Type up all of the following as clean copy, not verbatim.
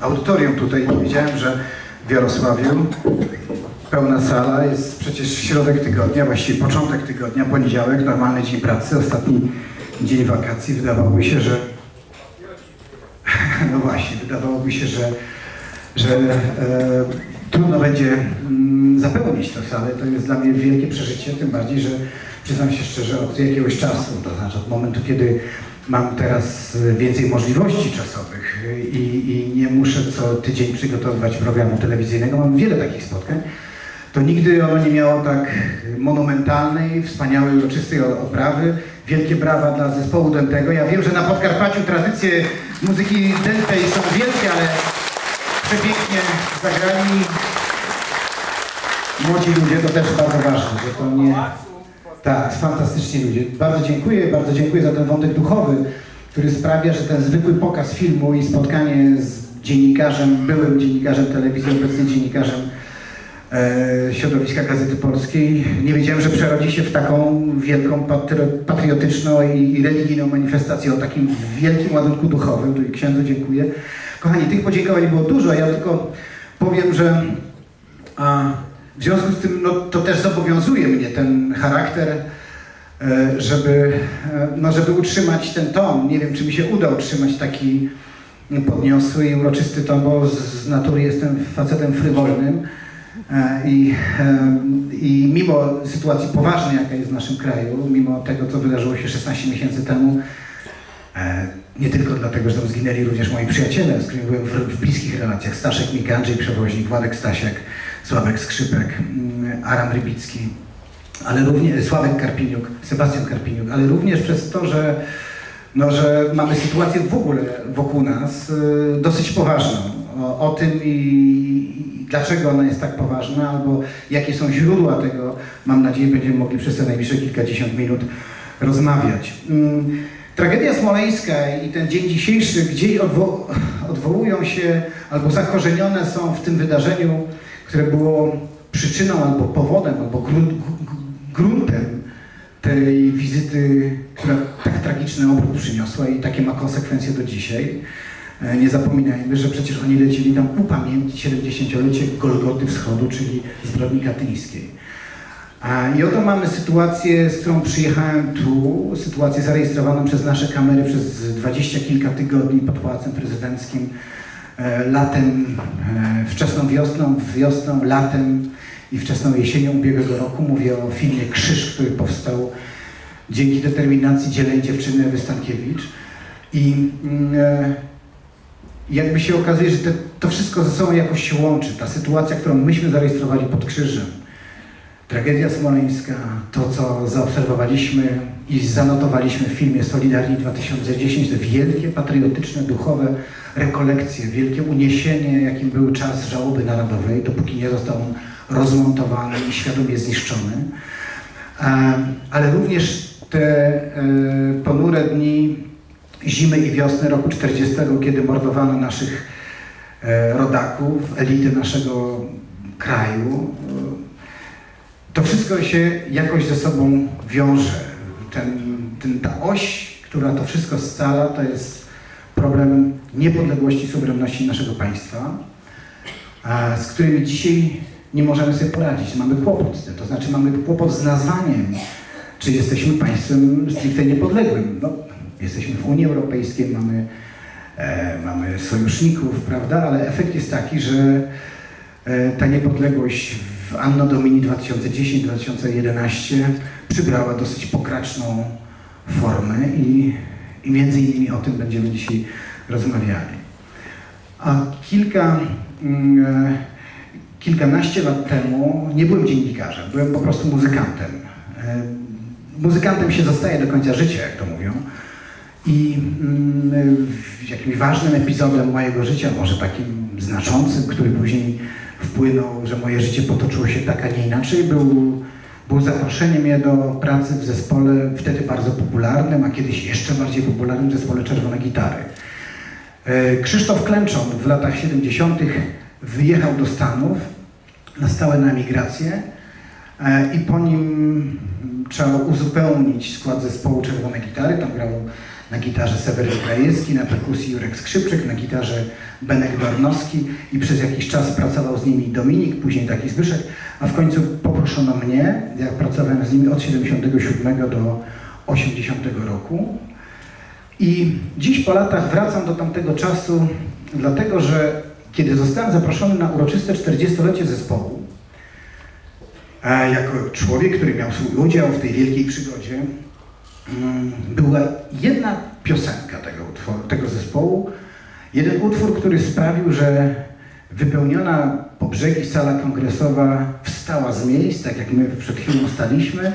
Audytorium tutaj, nie wiedziałem, że w Jarosławiu pełna sala, jest przecież środek tygodnia, właściwie początek tygodnia, poniedziałek, normalny dzień pracy, ostatni dzień wakacji. Wydawałoby się, że... No właśnie, wydawałoby się, że trudno będzie zapełnić tę salę. To jest dla mnie wielkie przeżycie, tym bardziej, że przyznam się szczerze, od jakiegoś czasu, to znaczy od momentu, kiedy mam teraz więcej możliwości czasowych i nie muszę co tydzień przygotowywać programu telewizyjnego, mam wiele takich spotkań, to nigdy ono nie miało tak monumentalnej, wspaniałej, uroczystej oprawy. Wielkie brawa dla zespołu dętego. Ja wiem, że na Podkarpaciu tradycje muzyki dętej są wielkie, ale przepięknie zagrani młodzi ludzie, to też bardzo ważne, że to nie... Tak, fantastyczni ludzie. Bardzo dziękuję za ten wątek duchowy, który sprawia, że ten zwykły pokaz filmu i spotkanie z dziennikarzem, byłym dziennikarzem telewizji, obecnie dziennikarzem środowiska Gazety Polskiej. Nie wiedziałem, że przerodzi się w taką wielką patriotyczną i religijną manifestację o takim wielkim ładunku duchowym. Tu księdzu dziękuję. Kochani, tych podziękowań było dużo, ja tylko powiem, że w związku z tym, no, to też zobowiązuje mnie ten charakter, żeby utrzymać ten ton. Nie wiem, czy mi się uda utrzymać taki podniosły i uroczysty ton, bo z natury jestem facetem frywolnym i mimo sytuacji poważnej, jaka jest w naszym kraju, mimo tego, co wydarzyło się 16 miesięcy temu, nie tylko dlatego, że tam zginęli również moi przyjaciele, z którymi byłem w bliskich relacjach, Staszek Mika, Andrzej Przewoźnik, Władek Stasiak, Sławek Skrzypek, Aram Rybicki, ale również Sławek Karpiniuk, Sebastian Karpiniuk, ale również przez to, że mamy sytuację w ogóle wokół nas dosyć poważną. O tym i dlaczego ona jest tak poważna, albo jakie są źródła tego, mam nadzieję, będziemy mogli przez te najbliższe kilkadziesiąt minut rozmawiać. Tragedia smoleńska i ten dzień dzisiejszy, gdzie odwołują się albo zakorzenione są w tym wydarzeniu, które było przyczyną albo powodem, albo gruntem tej wizyty, która tak tragiczny obrót przyniosła i takie ma konsekwencje do dzisiaj. Nie zapominajmy, że przecież oni lecieli tam upamiętnić 70-lecie Golgoty Wschodu, czyli zbrodni katyńskiej. I oto mamy sytuację, z którą przyjechałem tu, sytuację zarejestrowaną przez nasze kamery przez 20 kilka tygodni pod Pałacem Prezydenckim, latem, wczesną wiosną, latem i wczesną jesienią ubiegłego roku. Mówię o filmie Krzyż, który powstał dzięki determinacji dzielnej dziewczyny Ewy Stankiewicz. I jakby się okazuje, że to wszystko ze sobą jakoś się łączy. Ta sytuacja, którą myśmy zarejestrowali pod Krzyżem, tragedia smoleńska, to co zaobserwowaliśmy i zanotowaliśmy w filmie Solidarni 2010, te wielkie, patriotyczne, duchowe rekolekcje, wielkie uniesienie, jakim był czas żałoby narodowej, dopóki nie został on rozmontowany i świadomie zniszczony. Ale również te ponure dni zimy i wiosny roku 40, kiedy mordowano naszych rodaków, elity naszego kraju, to wszystko się jakoś ze sobą wiąże. Ta oś, która to wszystko scala, to jest problem niepodległości, suwerenności naszego państwa, z którymi dzisiaj nie możemy sobie poradzić. Mamy kłopot z tym, to znaczy mamy kłopot z nazwaniem, czy jesteśmy państwem stricte niepodległym. No, jesteśmy w Unii Europejskiej, mamy sojuszników, prawda, ale efekt jest taki, że ta niepodległość w Anno Domini 2010-2011 przybrała dosyć pokraczną formę i między innymi o tym będziemy dzisiaj rozmawiali. A kilkanaście lat temu nie byłem dziennikarzem, byłem po prostu muzykantem. Muzykantem się zostaje do końca życia, jak to mówią. I jakimś ważnym epizodem mojego życia, może takim znaczącym, który później wpłynął, że moje życie potoczyło się tak, a nie inaczej, było zaproszenie mnie do pracy w zespole wtedy bardzo popularnym, a kiedyś jeszcze bardziej popularnym zespole Czerwone Gitary. Krzysztof Klenczon w latach 70. wyjechał do Stanów na stałe na emigrację i po nim trzeba uzupełnić skład zespołu Czerwone Gitary. Tam grał na gitarze Seweryn Krajewski, na perkusji Jurek Skrzypczyk, na gitarze Benek Barnowski i przez jakiś czas pracował z nimi Dominik, później taki Zbyszek, a w końcu poproszono mnie, ja pracowałem z nimi od 77 do 80 roku. I dziś po latach wracam do tamtego czasu, dlatego że kiedy zostałem zaproszony na uroczyste 40-lecie zespołu, jako człowiek, który miał swój udział w tej wielkiej przygodzie, była jedna piosenka tego zespołu, jeden utwór, który sprawił, że wypełniona po brzegi sala kongresowa wstała z miejsc, tak jak my przed chwilą staliśmy,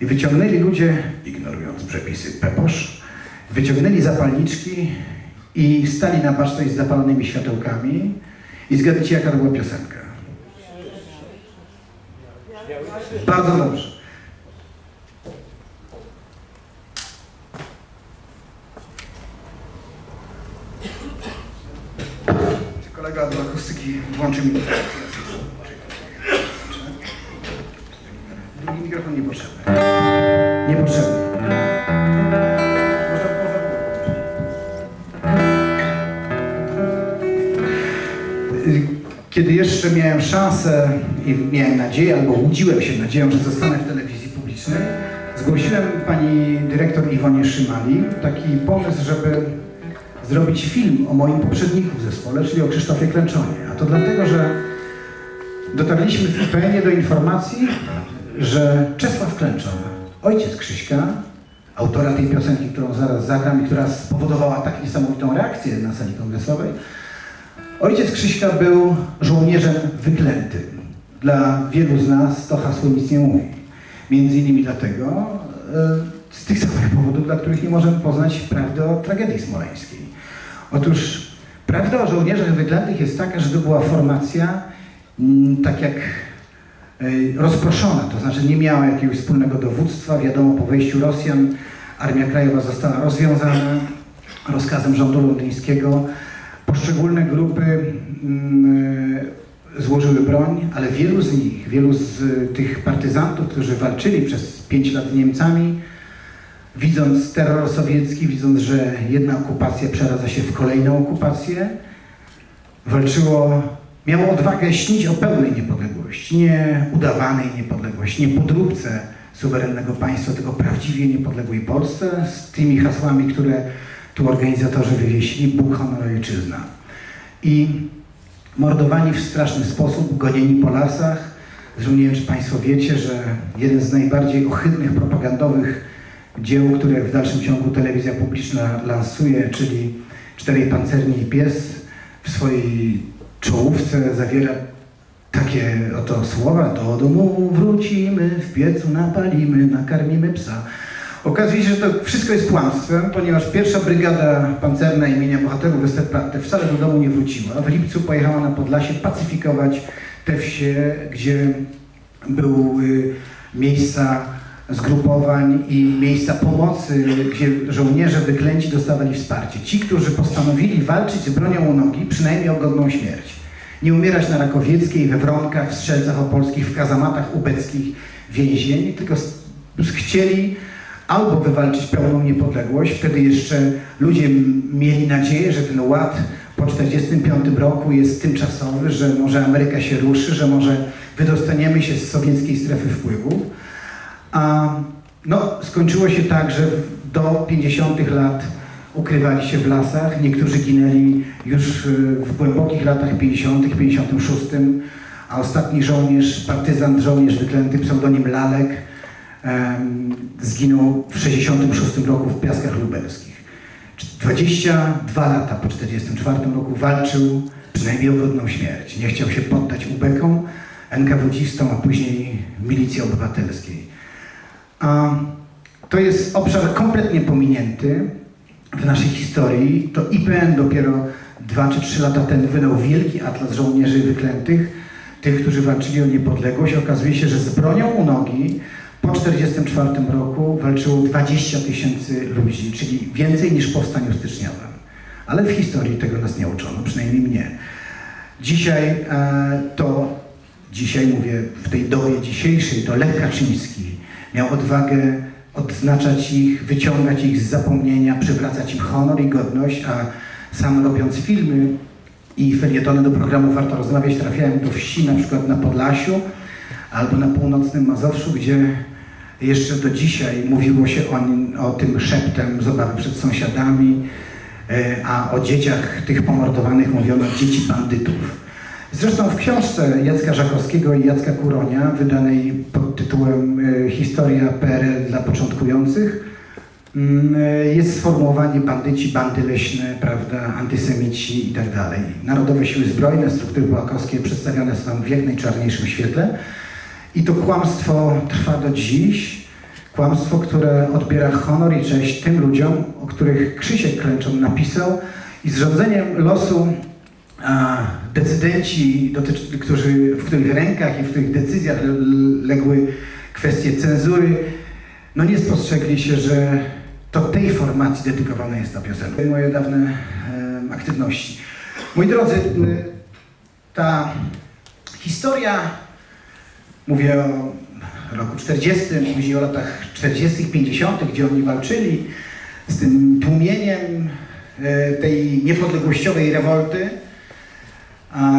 i wyciągnęli ludzie, ignorując przepisy peposz, wyciągnęli zapalniczki i stali na baczność z zapalonymi światełkami i zgadnijcie, jaka to była piosenka. Bardzo dobrze. Czy kolega do akustyki włączy mi mikrofon? Drugi mikrofon niepotrzebny. Niepotrzebny. Kiedy jeszcze miałem szansę i miałem nadzieję, albo łudziłem się nadzieją, że zostanę w telewizji publicznej, zgłosiłem pani dyrektor Iwonie Schymall taki pomysł, żeby zrobić film o moim poprzedniku w zespole, czyli o Krzysztofie Klenczonie. A to dlatego, że dotarliśmy w IPN-ie do informacji, że Czesław Klenczon, ojciec Krzyśka, autora tej piosenki, którą zaraz zagram i która spowodowała tak niesamowitą reakcję na sali kongresowej, ojciec Krzyśka był żołnierzem wyklętym. Dla wielu z nas to hasło nic nie mówi. Między innymi dlatego, z tych samych powodów, dla których nie możemy poznać prawdy o tragedii smoleńskiej. Otóż prawda o żołnierzach wyklętych jest taka, że to była formacja tak jak rozproszona, to znaczy nie miała jakiegoś wspólnego dowództwa. Wiadomo, po wejściu Rosjan Armia Krajowa została rozwiązana rozkazem rządu londyńskiego. Poszczególne grupy złożyły broń, ale wielu z nich, wielu z tych partyzantów, którzy walczyli przez 5 lat z Niemcami, widząc terror sowiecki, widząc, że jedna okupacja przeradza się w kolejną okupację, walczyło, miało odwagę śnić o pełnej niepodległości, nie udawanej niepodległości, nie podróbce suwerennego państwa, tylko prawdziwie niepodległej Polsce z tymi hasłami, które tu organizatorzy wywiesili: Bóg, honor, ojczyzna. I mordowani w straszny sposób, gonieni po lasach. Zresztą nie wiem, czy Państwo wiecie, że jeden z najbardziej ohydnych, propagandowych dzieł, które w dalszym ciągu telewizja publiczna lansuje, czyli Czterej pancerni i pies, w swojej czołówce zawiera takie oto słowa: do domu wrócimy, w piecu napalimy, nakarmimy psa. Okazuje się, że to wszystko jest kłamstwem, ponieważ pierwsza brygada pancerna imienia bohaterów Westerplatte wcale do domu nie wróciła. W lipcu pojechała na Podlasie pacyfikować te wsie, gdzie były miejsca zgrupowań i miejsca pomocy, gdzie żołnierze wyklęci dostawali wsparcie. Ci, którzy postanowili walczyć z bronią u nogi, przynajmniej o godną śmierć. Nie umierać na Rakowieckiej, we Wronkach, w Strzelcach Opolskich, w kazamatach ubeckich więzień, tylko chcieli albo wywalczyć pełną niepodległość. Wtedy jeszcze ludzie mieli nadzieję, że ten ład po 1945 roku jest tymczasowy, że może Ameryka się ruszy, że może wydostaniemy się z sowieckiej strefy wpływów. A no, skończyło się tak, że do 50 lat ukrywali się w lasach. Niektórzy ginęli już w głębokich latach 50., 56, a ostatni żołnierz, partyzant, żołnierz wyklęty, pseudonim Lalek, zginął w 1966 roku w Piaskach Lubelskich. 22 lata po 1944 roku walczył przynajmniej o godną śmierć. Nie chciał się poddać ubekom, NKWD-istom, a później milicji obywatelskiej. A to jest obszar kompletnie pominięty w naszej historii. To IPN dopiero 2 czy 3 lata temu wydał wielki atlas żołnierzy wyklętych, tych, którzy walczyli o niepodległość. Okazuje się, że z bronią u nogi po 1944 roku walczyło 20 tysięcy ludzi, czyli więcej niż w powstaniu styczniowym. Ale w historii tego nas nie uczono, przynajmniej mnie. Dzisiaj mówię, w tej dobie dzisiejszej, to Lech Kaczyński miał odwagę odznaczać ich, wyciągać ich z zapomnienia, przywracać im honor i godność, a sam robiąc filmy i felietony do programu Warto Rozmawiać trafiałem do wsi, na przykład na Podlasiu albo na północnym Mazowszu, gdzie jeszcze do dzisiaj mówiło się o tym szeptem z obawy przed sąsiadami, a o dzieciach tych pomordowanych mówiono dzieci bandytów. Zresztą w książce Jacka Żakowskiego i Jacka Kuronia, wydanej pod tytułem Historia PRL dla początkujących, jest sformułowanie bandyci, bandy leśne, prawda, antysemici i tak dalej. Narodowe siły zbrojne, struktury polakowskie przedstawiane są w jak najczarniejszym świetle. I to kłamstwo trwa do dziś. Kłamstwo, które odbiera honor i cześć tym ludziom, o których Krzysiek Klenczon napisał. I z rządzeniem losu decydenci, w których rękach i w których decyzjach legły kwestie cenzury, no nie spostrzegli się, że to tej formacji dedykowana jest ta piosenka. Moje dawne aktywności. Moi drodzy, ta historia, mówię o roku 40, później o latach 40., 50., gdzie oni walczyli z tym tłumieniem tej niepodległościowej rewolty,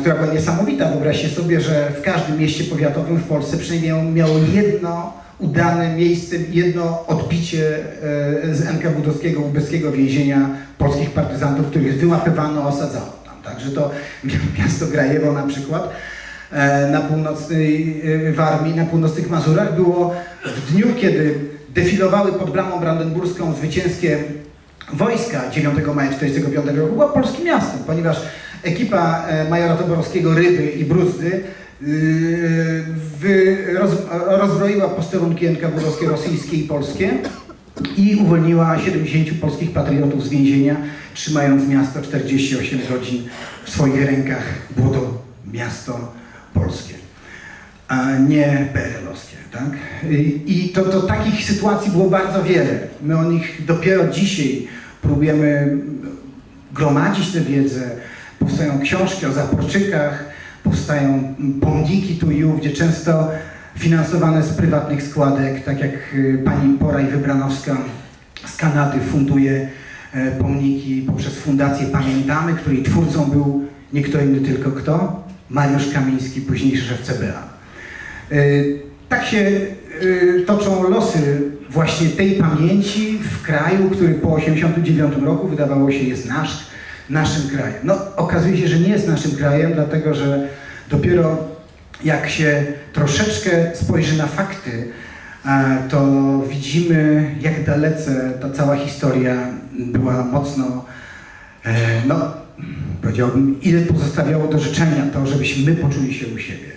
która była niesamowita. Wyobraźcie sobie, że w każdym mieście powiatowym w Polsce przynajmniej miało jedno udane miejsce, jedno odbicie z NKWD-owskiego, ubeckiego więzienia polskich partyzantów, których wyłapywano, osadzano tam. Także to miasto Grajewo na przykład na północnej Warmii, na północnych Mazurach było w dniu, kiedy defilowały pod Bramą Brandenburską zwycięskie wojska 9 maja 1945 roku, była polskim miastem, ponieważ ekipa majora Toborowskiego, Ryby i Bruzdy rozbroiła posterunki NKWD-owskie, rosyjskie i polskie i uwolniła 70 polskich patriotów z więzienia, trzymając miasto 48 godzin w swoich rękach. Było to miasto polskie, a nie PRL-owskie, tak? I to takich sytuacji było bardzo wiele. My o nich dopiero dzisiaj próbujemy gromadzić tę wiedzę. Powstają książki o zaporczykach, powstają pomniki tu i ówdzie, często finansowane z prywatnych składek, tak jak pani Poraj Wybranowska z Kanady funduje pomniki poprzez Fundację Pamiętamy, której twórcą był nie kto inny, tylko kto? Mariusz Kamiński, późniejszy szef CBA. Tak się toczą losy właśnie tej pamięci w kraju, który po 1989 roku wydawało się jest naszym krajem. No, okazuje się, że nie jest naszym krajem, dlatego że dopiero jak się troszeczkę spojrzy na fakty, to widzimy, jak dalece ta cała historia była mocno, powiedziałbym, ile pozostawiało do życzenia to, żebyśmy my poczuli się u siebie.